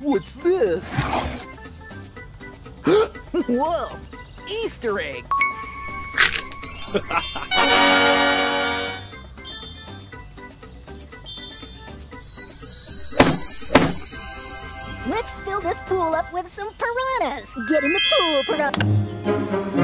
What's this? Whoa! Easter egg! Let's fill this pool up with some piranhas! Get in the pool,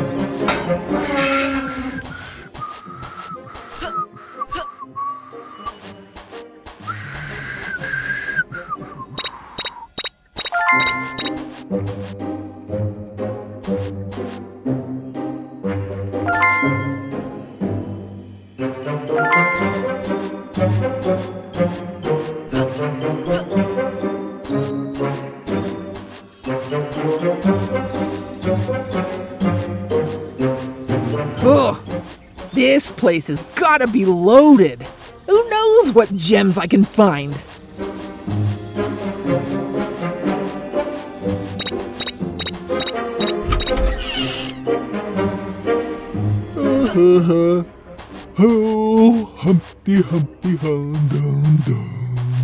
This place has gotta be loaded. Who knows what gems I can find? Oh, Humpty Humpty hum dum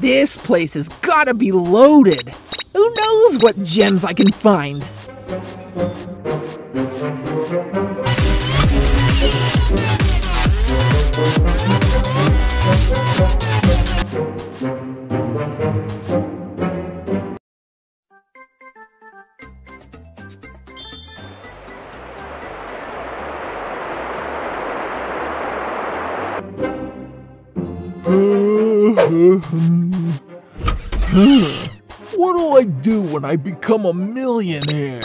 This place has gotta be loaded. Who knows what gems I can find? What do I do when I become a millionaire?